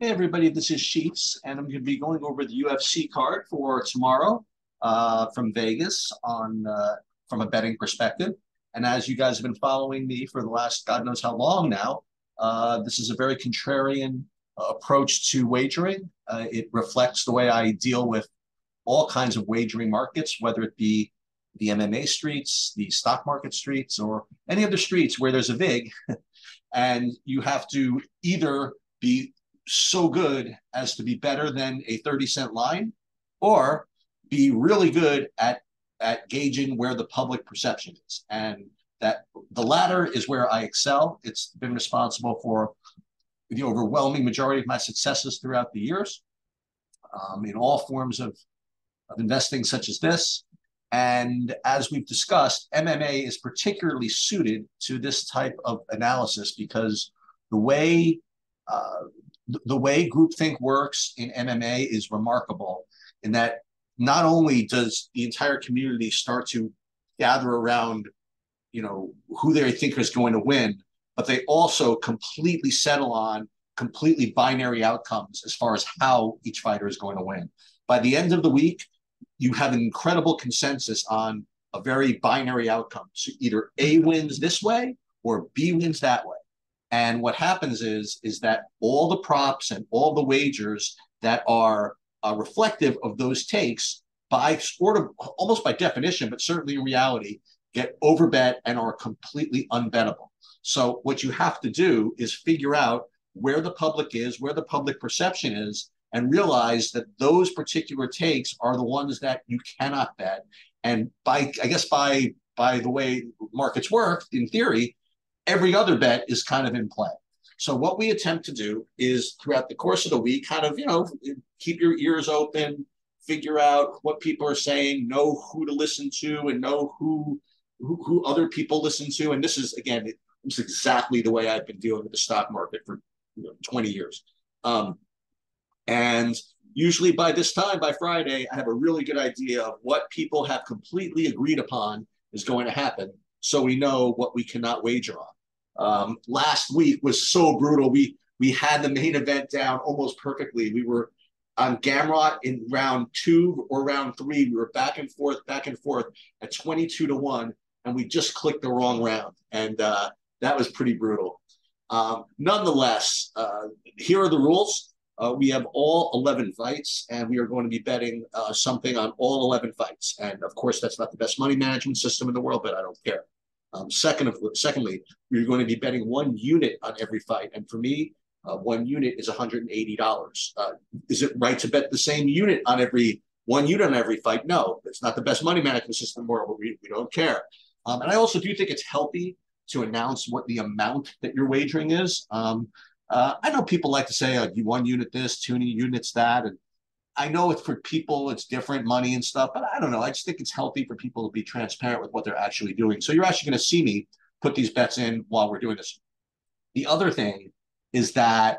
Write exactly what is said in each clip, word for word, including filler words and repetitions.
Hey everybody, this is Sheets, and I'm going to be going over the U F C card for tomorrow uh, from Vegas on uh, from a betting perspective. And as you guys have been following me for the last God knows how long now, uh, this is a very contrarian approach to wagering. Uh, it reflects the way I deal with all kinds of wagering markets, whether it be the M M A streets, the stock market streets, or any other streets where there's a vig, and you have to either be so good as to be better than a thirty cent line, or be really good at at gauging where the public perception is. And that the latter is where I excel. It's been responsible for the overwhelming majority of my successes throughout the years um, in all forms of, of investing such as this. And as we've discussed, M M A is particularly suited to this type of analysis because the way uh, the way groupthink works in M M A is remarkable in that not only does the entire community start to gather around, you know, who they think is going to win, but they also completely settle on completely binary outcomes as far as how each fighter is going to win. By the end of the week, you have an incredible consensus on a very binary outcome. So either A wins this way or B wins that way. And what happens is, is that all the props and all the wagers that are uh, reflective of those takes, by sort of almost by definition, but certainly in reality, get overbet and are completely unbettable. So what you have to do is figure out where the public is, where the public perception is, and realize that those particular takes are the ones that you cannot bet. And by, I guess by, by the way markets work, in theory, every other bet is kind of in play. So what we attempt to do is throughout the course of the week, kind of, you know, keep your ears open, figure out what people are saying, know who to listen to, and know who who, who other people listen to. And this is, again, it, it's exactly the way I've been dealing with the stock market for you know, twenty years. Um, and usually by this time, by Friday, I have a really good idea of what people have completely agreed upon is going to happen. So we know what we cannot wager on. Um, last week was so brutal. We we had the main event down almost perfectly. We were on Gamrot in round two or round three. We were back and forth, back and forth at twenty-two to one, and we just clicked the wrong round. And uh, that was pretty brutal. Um, nonetheless, uh, here are the rules. Uh, we have all eleven fights, and we are going to be betting uh, something on all eleven fights. And, of course, that's not the best money management system in the world, but I don't care. Um, second of, secondly, we're going to be betting one unit on every fight. And for me, uh, one unit is one hundred eighty dollars. Uh, is it right to bet the same unit on every one unit on every fight? No, it's not the best money management system in the world, but we, we don't care. Um, and I also do think it's healthy to announce what the amount that you're wagering is. Um, uh, I know people like to say, oh, you one unit this, two units that. And I know it's for people, it's different money and stuff, but I don't know. I just think it's healthy for people to be transparent with what they're actually doing. So you're actually going to see me put these bets in while we're doing this. The other thing is that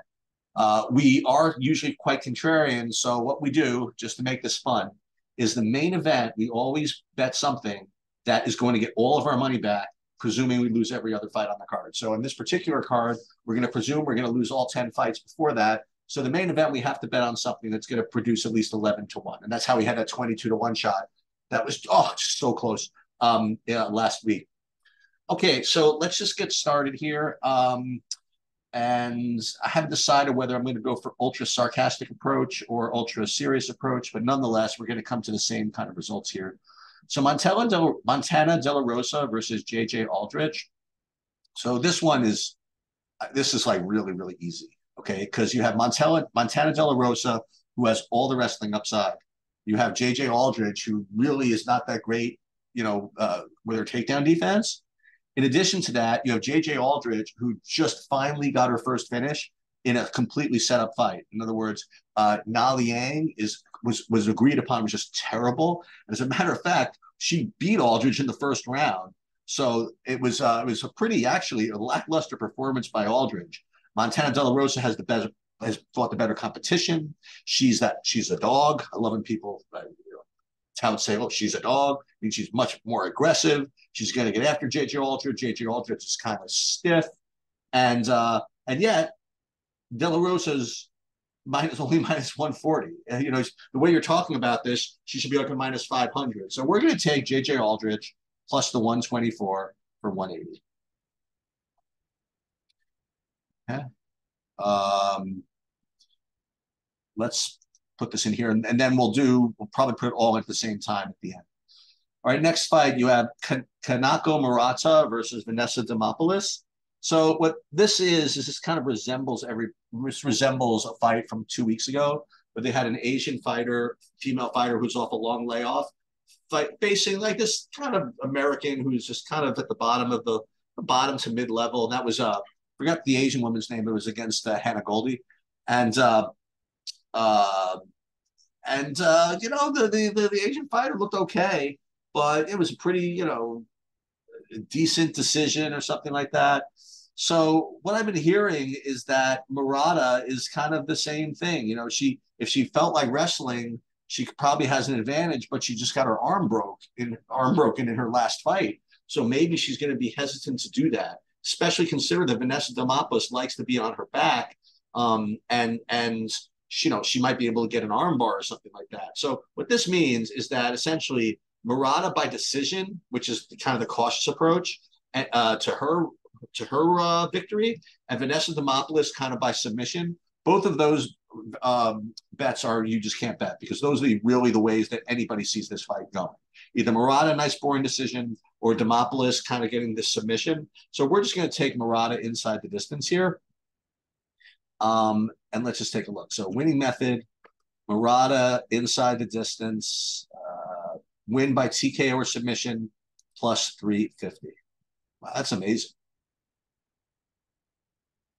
uh, we are usually quite contrarian. So what we do, just to make this fun, is the main event, we always bet something that is going to get all of our money back, presuming we lose every other fight on the card. So in this particular card, we're going to presume we're going to lose all ten fights before that. So the main event, we have to bet on something that's going to produce at least eleven to one. And that's how we had that twenty-two to one shot. That was, oh, just so close um, yeah, last week. Okay, so let's just get started here. Um, and I haven't decided whether I'm going to go for ultra sarcastic approach or ultra serious approach, but nonetheless, we're going to come to the same kind of results here. So Montana De, Montana De La Rosa versus J J Aldrich. So this one is, this is like really, really easy. Okay, because you have Montana, Montana De La Rosa, who has all the wrestling upside. You have J J Aldrich, who really is not that great, you know, uh, with her takedown defense. In addition to that, you have J J Aldrich, who just finally got her first finish in a completely set up fight. In other words, uh, Na Liang is was was agreed upon was just terrible. And as a matter of fact, she beat Aldrich in the first round, so it was uh, it was a pretty actually a lackluster performance by Aldrich. Montana De La Rosa has the better, has fought the better competition. She's that she's a dog. I love when people uh, you know, tout say, "Oh, she's a dog." I mean, she's much more aggressive. She's going to get after J J Aldrich. J J Aldrich is kind of stiff, and uh, and yet De La Rosa's minus only minus one forty. And, you know, the way you're talking about this, she should be like a minus five hundred. So we're going to take J J Aldrich plus the one twenty-four for one eighty. Okay. Um, let's put this in here, and, and then we'll do, we'll probably put it all at the same time at the end. All right, next fight, you have Kan Kanako Murata versus Vanessa Demopoulos. So what this is, is this kind of resembles every resembles a fight from two weeks ago, where they had an Asian fighter, female fighter who's off a long layoff, fight, facing like this kind of American who's just kind of at the bottom of the, the bottom to mid level. And that was uh, forgot the Asian woman's name. It was against uh, Hannah Goldie, and uh, uh, and uh, you know the, the the the Asian fighter looked okay, but it was a pretty, you know, decent decision or something like that. So what I've been hearing is that Murata is kind of the same thing. You know, she, if she felt like wrestling, she probably has an advantage, but she just got her arm broke in arm broken in her last fight. So maybe she's going to be hesitant to do that, especially considering that Vanessa Demopoulos likes to be on her back. Um, and, and she, you know, she might be able to get an arm bar or something like that. So what this means is that essentially Murata by decision, which is the, kind of the cautious approach uh, to her, to her uh, victory, and Vanessa Demopoulos kind of by submission. Both of those um, bets are you just can't bet, because those are really the ways that anybody sees this fight going. Either Murata, nice boring decision, or Demopoulos kind of getting this submission. So we're just going to take Murata inside the distance here. Um, and let's just take a look. So winning method, Murata inside the distance, uh, win by T K O or submission, plus three fifty. Wow, that's amazing.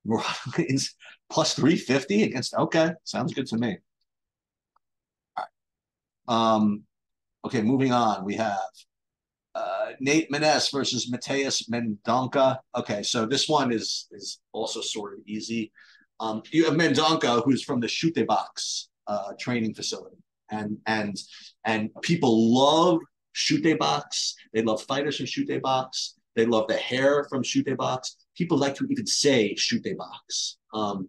Murata is plus three fifty against, okay, sounds good to me. All right. Um, okay, moving on. We have uh, Nate Maness versus Mateus Mendonça. Okay, so this one is is also sort of easy. Um, you have Mendonça, who's from the Chute Boxe uh, training facility, and and and people love Chute Boxe. They love fighters from Chute Boxe. They love the hair from Chute Boxe. People like to even say Chute Boxe. Um,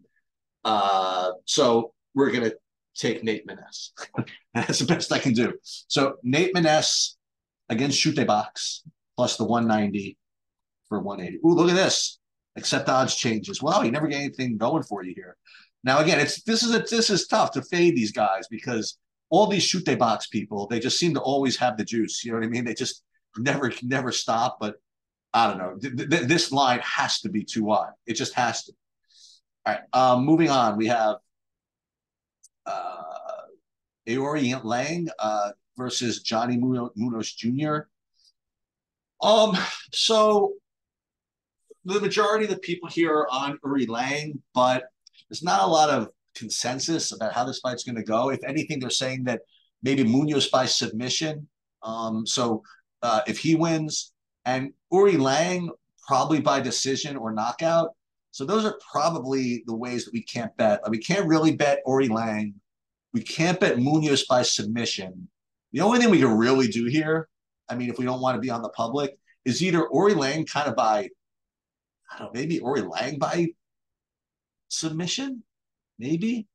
uh, so we're going to take Nate Maness. That's the best I can do. So Nate Maness against Chute Boxe plus the one ninety for one eighty. Ooh, look at this. Accept odds changes. Wow, you never get anything going for you here. Now, again, it's this is a, this is tough to fade these guys, because all these Chute Boxe people, they just seem to always have the juice. You know what I mean? They just never, never stop, but I don't know. Th th this line has to be too wide. It just has to. All right. Um, moving on, we have uh, Ao Ri Lang uh, versus Johnny Muñoz Junior Um, so the majority of the people here are on Ao Ri Lang, but there's not a lot of consensus about how this fight's going to go. If anything, they're saying that maybe Munoz by submission. Um, so uh, if he wins. And Ao Ri Lang probably by decision or knockout. So those are probably the ways that we can't bet. Like, we can't really bet Ao Ri Lang. We can't bet Munoz by submission. The only thing we can really do here, I mean, if we don't want to be on the public, is either Ao Ri Lang kind of by, I don't know, maybe Ao Ri Lang by submission, maybe?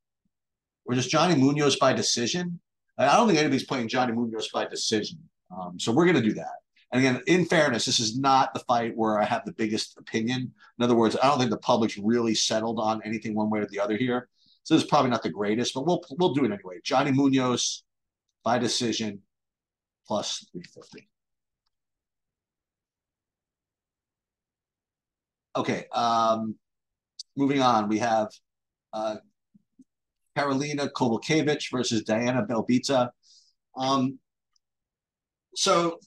Or just Johnny Munoz by decision. I don't think anybody's playing Johnny Munoz by decision. Um, so we're going to do that. And again, in fairness, this is not the fight where I have the biggest opinion. In other words, I don't think the public's really settled on anything one way or the other here. So this is probably not the greatest, but we'll we'll do it anyway. Johnny Munoz by decision plus three fifty. Okay, um, moving on. We have uh, Karolina Kovalevich versus Diana Belbita. Um, so...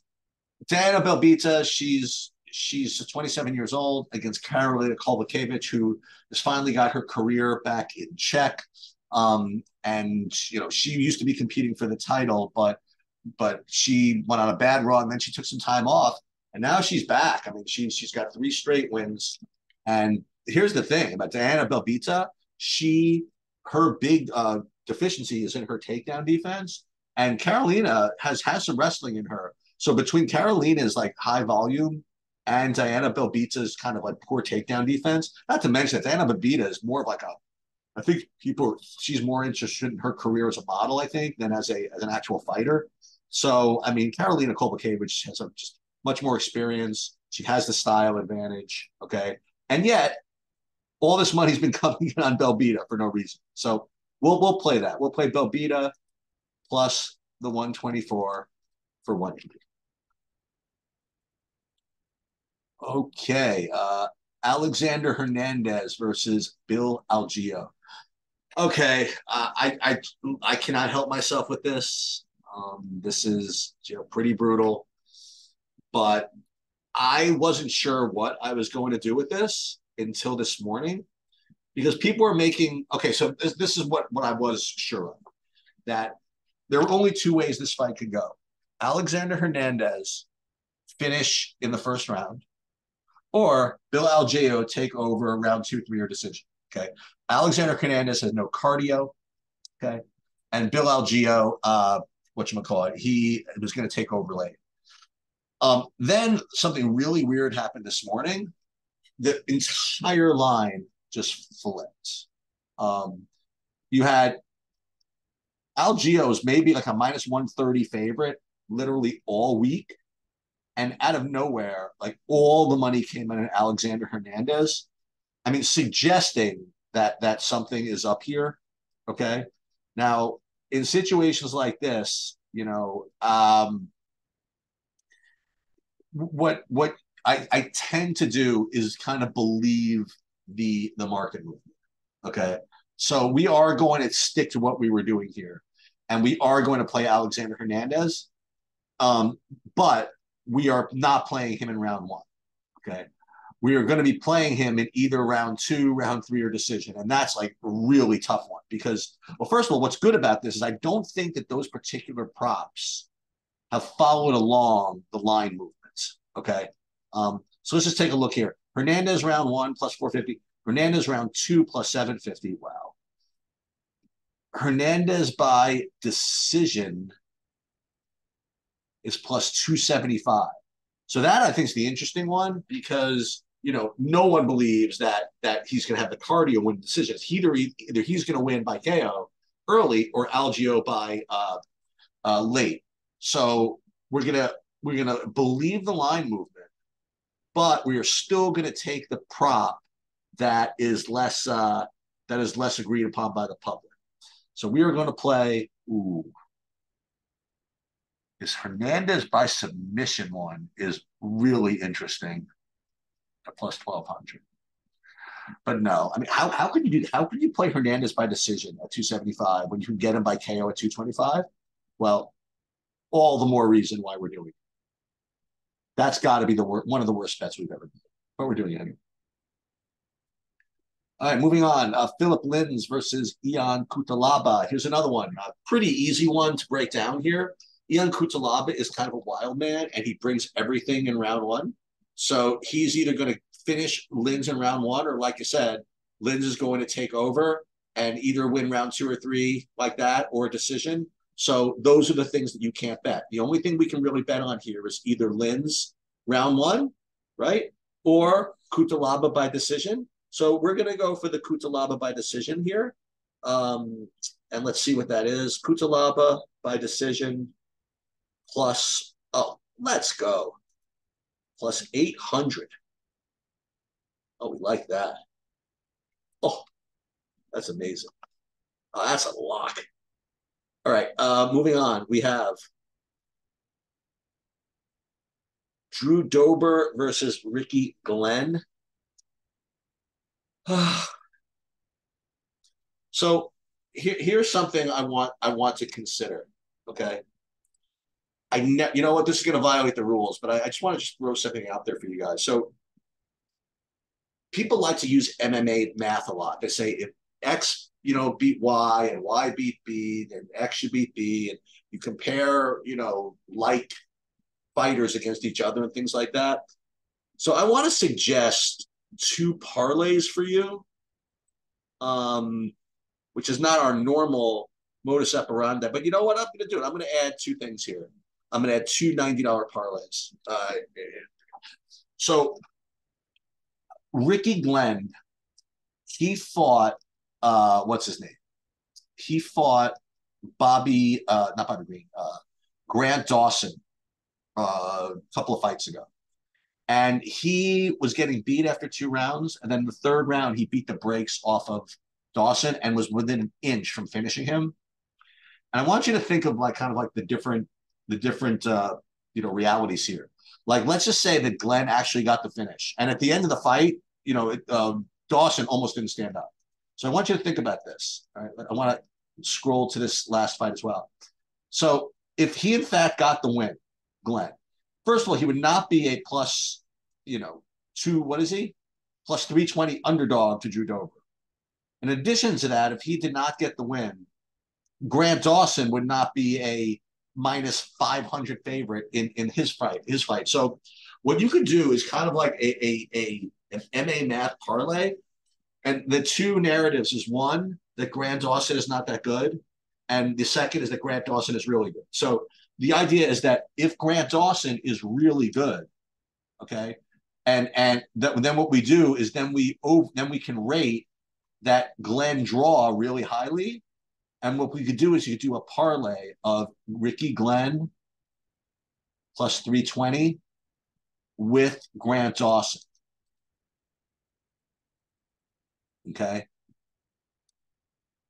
Diana Belbita, she's she's twenty-seven years old, against Karolina Kovalevich, who has finally got her career back in check. Um, and you know, she used to be competing for the title, but but she went on a bad run, and then she took some time off, and now she's back. I mean, she's she's got three straight wins. And here's the thing about Diana Belbita: she her big uh, deficiency is in her takedown defense, and Karolina has has some wrestling in her. So between Karolina's like high volume and Diana Belbita's kind of like poor takedown defense, not to mention that Diana Belbita is more of like a, I think people, she's more interested in her career as a model, I think, than as a as an actual fighter. So, I mean, Karolina Kovalevich has a, just much more experience. She has the style advantage, okay? And yet, all this money's been coming in on Belbita for no reason. So we'll we'll play that. We'll play Belbita plus the one twenty-four for one eighty. Okay, uh, Alexander Hernandez versus Bill Algeo. Okay, uh, I I I cannot help myself with this. Um, this is, you know, pretty brutal, but I wasn't sure what I was going to do with this until this morning, because people are making, okay, so this, this is what, what I was sure of, that there were only two ways this fight could go. Alexander Hernandez finish in the first round, or Bill Algeo take over round two, three, or decision, okay? Alexander Hernandez has no cardio, okay? And Bill Algeo, uh, whatchamacallit, he was going to take over late. Um, then something really weird happened this morning. The entire line just flipped. Um, you had Algeo's maybe like a minus one thirty favorite literally all week. And out of nowhere, like all the money came in on Alexander Hernandez. I mean, suggesting that that something is up here, okay? Now, in situations like this, you know, um, what what I, I tend to do is kind of believe the the market movement. Okay, so we are going to stick to what we were doing here, and we are going to play Alexander Hernandez, um, but we are not playing him in round one. Okay, we are going to be playing him in either round two, round three, or decision, and that's like a really tough one because, well, first of all, what's good about this is I don't think that those particular props have followed along the line movement. Okay, um, so let's just take a look here. Hernandez round one plus four fifty. Hernandez round two plus seven fifty. Wow. Hernandez by decision is plus two seventy-five. So that, I think, is the interesting one because, you know, no one believes that that he's going to have the cardio win decisions. Either, either he's going to win by K O early or Algeo by uh, uh, late. So we're going to... We're going to believe the line movement, but we are still going to take the prop that is less uh, that is less agreed upon by the public. So we are going to play, ooh, this Hernandez by submission one is really interesting at plus twelve hundred. But no, I mean, how how could you do how could you play Hernandez by decision at two seventy-five when you can get him by K O at two twenty-five? Well, all the more reason why we're doing it. That's got to be the wor- one of the worst bets we've ever done, but we're doing it anyway. All right, moving on. Uh, Philip Linden versus Ion Cutelaba. Here's another one. A pretty easy one to break down here. Ion Cutelaba is kind of a wild man, and he brings everything in round one. So he's either going to finish Linden in round one, or like I said, Linden is going to take over and either win round two or three like that, or a decision. So those are the things that you can't bet. The only thing we can really bet on here is either Linden's round one, right? Or Cutelaba by decision. So we're going to go for the Cutelaba by decision here. Um, and let's see what that is. Cutelaba by decision plus, oh, let's go. Plus eight hundred. Oh, we like that. Oh, that's amazing. Oh, that's a lock. All right, uh, moving on. We have Drew Dober versus Ricky Glenn. So here, here's something I want I want to consider. Okay, I ne- you know what? This is going to violate the rules, but I, I just want to just throw something out there for you guys. So people like to use M M A math a lot. They say if X, you know, beat Y and Y beat B and X should beat B. And you compare, you know, like fighters against each other and things like that. So I want to suggest two parlays for you, um, which is not our normal modus operandi. But you know what I'm going to do? I'm going to add two things here. I'm going to add two ninety dollar parlays. Uh, so Ricky Glenn, he fought uh, what's his name? He fought Bobby, uh, not Bobby Green, uh, Grant Dawson uh, a couple of fights ago. And he was getting beat after two rounds. And then the third round, he beat the brakes off of Dawson and was within an inch from finishing him. And I want you to think of like kind of like the different, the different, uh, you know, realities here. Like, let's just say that Glenn actually got the finish. And at the end of the fight, you know, it, um, Dawson almost didn't stand up. So I want you to think about this. All right? I want to scroll to this last fight as well. So if he, in fact, got the win, Glenn, first of all, he would not be a plus, you know, two, what is he? Plus three twenty underdog to Drew Dober. In addition to that, if he did not get the win, Grant Dawson would not be a minus five hundred favorite in, in his fight, his fight. So what you could do is kind of like a, a, a an M A math parlay. And the two narratives is one, that Grant Dawson is not that good. And the second is that Grant Dawson is really good. So the idea is that if Grant Dawson is really good, okay, and and th then what we do is then we over, then we can rate that Glenn draw really highly, and what we could do is you could do a parlay of Ricky Glenn plus three twenty with Grant Dawson, okay,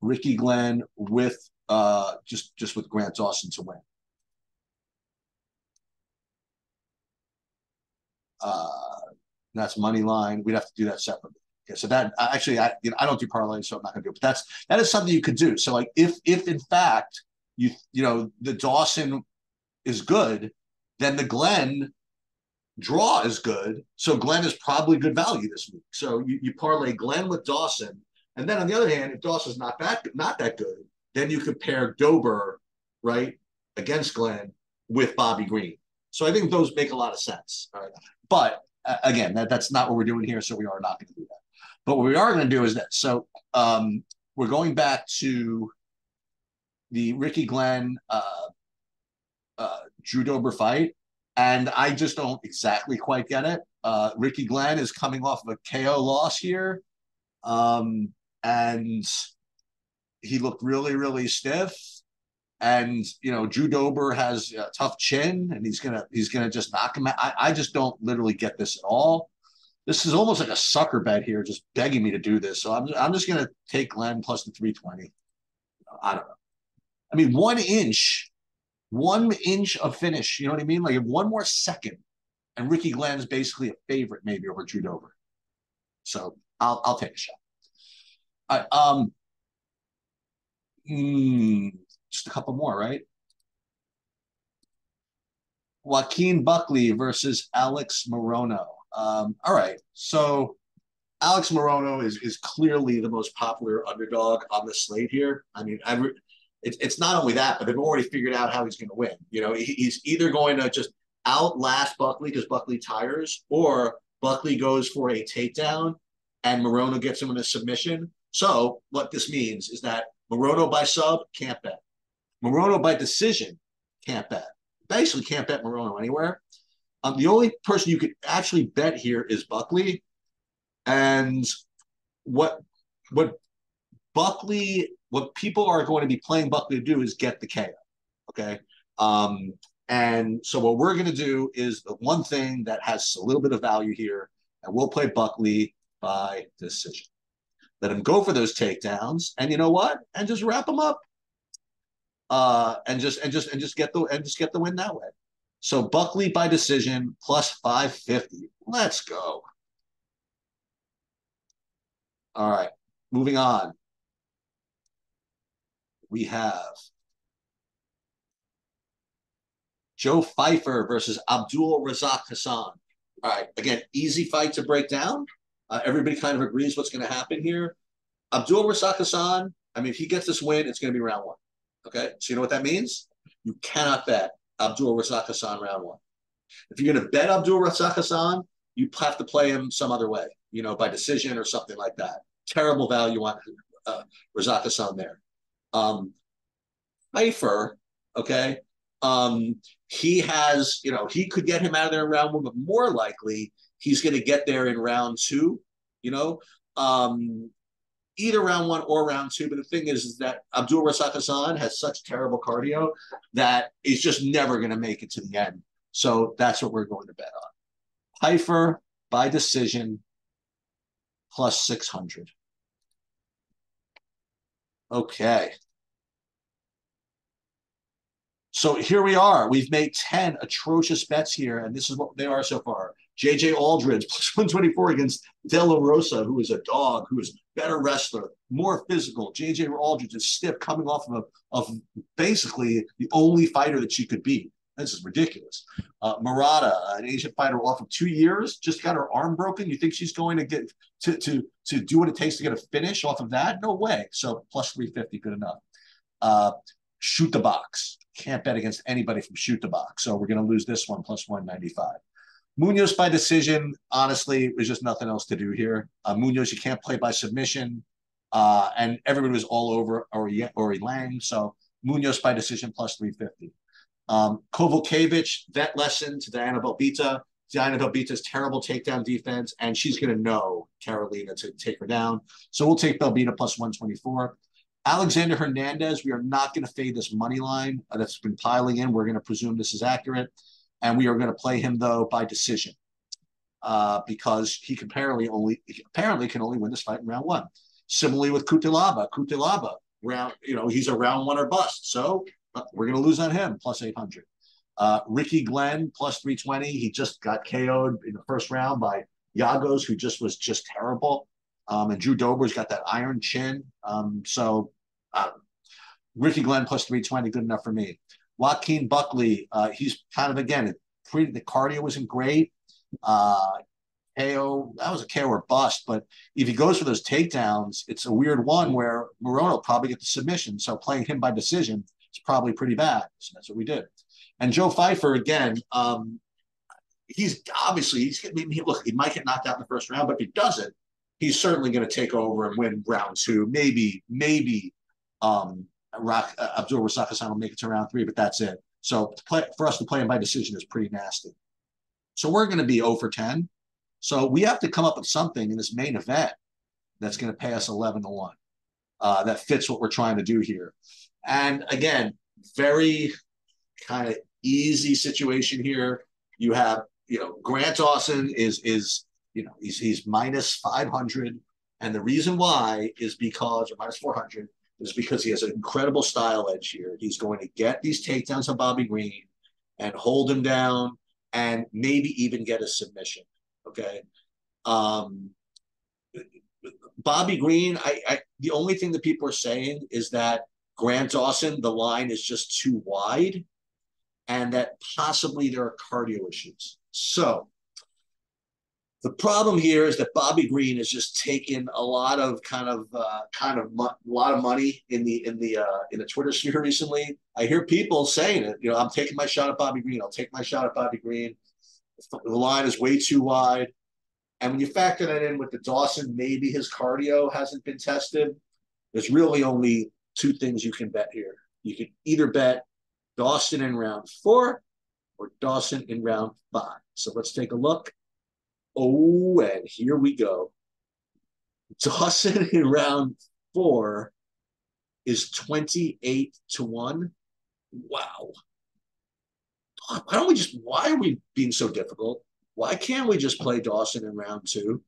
Ricky Glenn with uh just just with Grant Dawson to win. Uh, that's money line. We'd have to do that separately. Okay, so that actually, I you know, I don't do parlays, so I'm not going to do it. But that's that is something you could do. So like, if if in fact you you know the Dawson is good, then the Glenn draw is good. So Glenn is probably good value this week. So you, you parlay Glenn with Dawson, and then on the other hand, if Dawson's not that not that good, then you could pair Dober right against Glenn with Bobby Green. So I think those make a lot of sense. All right. But uh, again, that, that's not what we're doing here. So we are not going to do that. But what we are going to do is this. So um, we're going back to the Ricky Glenn, uh, uh, Drew Dober fight. And I just don't exactly quite get it. Uh, Ricky Glenn is coming off of a K O loss here. Um, and he looked really, really stiff. And you know, Drew Dober has a tough chin, and he's gonna he's gonna just knock him out. I, I just don't literally get this at all. This is almost like a sucker bet here, just begging me to do this. So I'm I'm just gonna take Glenn plus the three twenty. I don't know. I mean, one inch, one inch of finish. You know what I mean? Like if one more second, and Ricky Glenn's basically a favorite maybe over Drew Dober. So I'll I'll take a shot. All right. Um. Mm, Just a couple more, right? Joaquin Buckley versus Alex Morono. Um, all right. So Alex Morono is is clearly the most popular underdog on the slate here. I mean, I it's it's not only that, but they've already figured out how he's going to win. You know, he, he's either going to just outlast Buckley because Buckley tires, or Buckley goes for a takedown and Morono gets him in a submission. So what this means is that Morono by sub, can't bet. Morono by decision, can't bet. Basically can't bet Morono anywhere. Um, the only person you could actually bet here is Buckley. And what what Buckley, what people are going to be playing Buckley to do is get the K O, okay? Um, and so what we're gonna do is the one thing that has a little bit of value here, and we'll play Buckley by decision. Let him go for those takedowns, and you know what? And just wrap him up. Uh, and just and just and just get the and just get the win that way. So Buckley by decision plus five fifty. Let's go. All right, moving on. We have Joe Pfeiffer versus Abdul Razak Hassan. All right, again, easy fight to break down. Uh, everybody kind of agrees what's going to happen here. Abdul Razak Hassan, I mean, if he gets this win, it's going to be round one. Okay, so you know what that means? You cannot bet Abdul Razak Hassan round one. If you're going to bet Abdul Razak Hassan, you have to play him some other way, you know, by decision or something like that. Terrible value on uh, Razak Hassan there. Um, Pfeiffer, okay, um, he has, you know, he could get him out of there in round one, but more likely, he's going to get there in round two, you know. Um, either round one or round two. But the thing is, is that Abdul Razak Alhassan has such terrible cardio that he's just never going to make it to the end. So that's what we're going to bet on. Pfeiffer by decision plus six hundred. Okay. So here we are. We've made ten atrocious bets here, and this is what they are so far. J J Aldrich, plus one twenty-four against De La Rosa, who is a dog, who is a better wrestler, more physical. J J Aldrich is stiff, coming off of, a, of basically the only fighter that she could beat. This is ridiculous. Uh, Murata, an Asian fighter off of two years, just got her arm broken. You think she's going to get to, to, to do what it takes to get a finish off of that? No way. So plus three fifty, good enough. Uh, Chute Boxe. Can't bet against anybody from Chute Boxe. So we're going to lose this one, plus one ninety-five. Muñoz by decision, honestly, there's just nothing else to do here. Uh, Muñoz, you can't play by submission. Uh, and everybody was all over Ao Ri Lang. So Muñoz by decision, plus three fifty. Um, Kovalevich, that lesson to Diana Belbita. Diana Belbita's terrible takedown defense, and she's going to know Karolina to take her down. So we'll take Belbita plus one twenty-four. Alexander Hernandez, we are not going to fade this money line uh, that's been piling in. We're going to presume this is accurate, and we are going to play him, though, by decision uh, because he can apparently, only, apparently can only win this fight in round one. Similarly with Cutelaba. Cutelaba, round, you know, he's a round one or bust, so... we're going to lose on him, plus eight hundred. Uh, Ricky Glenn, plus three twenty. He just got K O'd in the first round by Yagos, who just was just terrible. Um, and Drew Dober's got that iron chin. Um, so uh, Ricky Glenn, plus three twenty, good enough for me. Joaquin Buckley, uh, he's kind of, again, pretty, the cardio wasn't great. Uh, K O, that was a K O or bust. But if he goes for those takedowns, it's a weird one where Morono will probably get the submission. So playing him by decision, it's probably pretty bad. So that's what we did. And Joe Pfeiffer, again, um, he's obviously, he's getting, he, look, he might get knocked out in the first round, but if he doesn't, he's certainly going to take over and win round two. Maybe, maybe um, Rock, uh, Abdul Razak Alhassan will make it to round three, but that's it. So to play, for us to play him by decision is pretty nasty. So we're going to be zero for ten. So we have to come up with something in this main event that's going to pay us eleven to one. Uh, that fits what we're trying to do here. And again, very kind of easy situation here. You have, you know, Grant Dawson is, is you know, he's, he's minus five hundred. And the reason why is because, or minus four hundred, is because he has an incredible style edge here. He's going to get these takedowns on Bobby Green and hold him down and maybe even get a submission, okay? Um, Bobby Green, I, I the only thing that people are saying is that Grant Dawson, the line is just too wide, and that possibly there are cardio issues. So the problem here is that Bobby Green has just taken a lot of kind of uh, kind of a lot of money in the in the uh, in the Twitter sphere recently. I hear people saying it. You know, I'm taking my shot at Bobby Green. I'll take my shot at Bobby Green. The line is way too wide, and when you factor that in with the Dawson, maybe his cardio hasn't been tested. There's really only two things you can bet here. You can either bet Dawson in round four or Dawson in round five. So let's take a look. Oh, and here we go. Dawson in round four is twenty-eight to one. Wow. Why don't we just, why are we being so difficult? Why can't we just play Dawson in round two?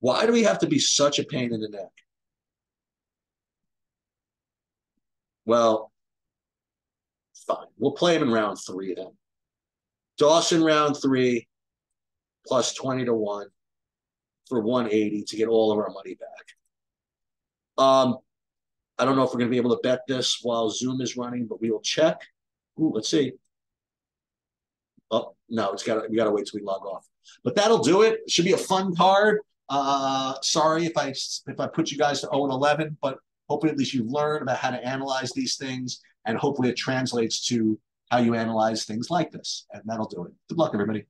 Why do we have to be such a pain in the neck? Well, fine. We'll play him in round three then. Dawson round three plus twenty to one for one eighty to get all of our money back. Um, I don't know if we're going to be able to bet this while Zoom is running, but we will check. Ooh, let's see. Oh, no, it's got we got to wait till we log off. But that'll do it. It should be a fun card. Uh, sorry if I if I put you guys to zero and eleven, but hopefully at least you've learned about how to analyze these things, and hopefully it translates to how you analyze things like this. And that'll do it. Good luck, everybody.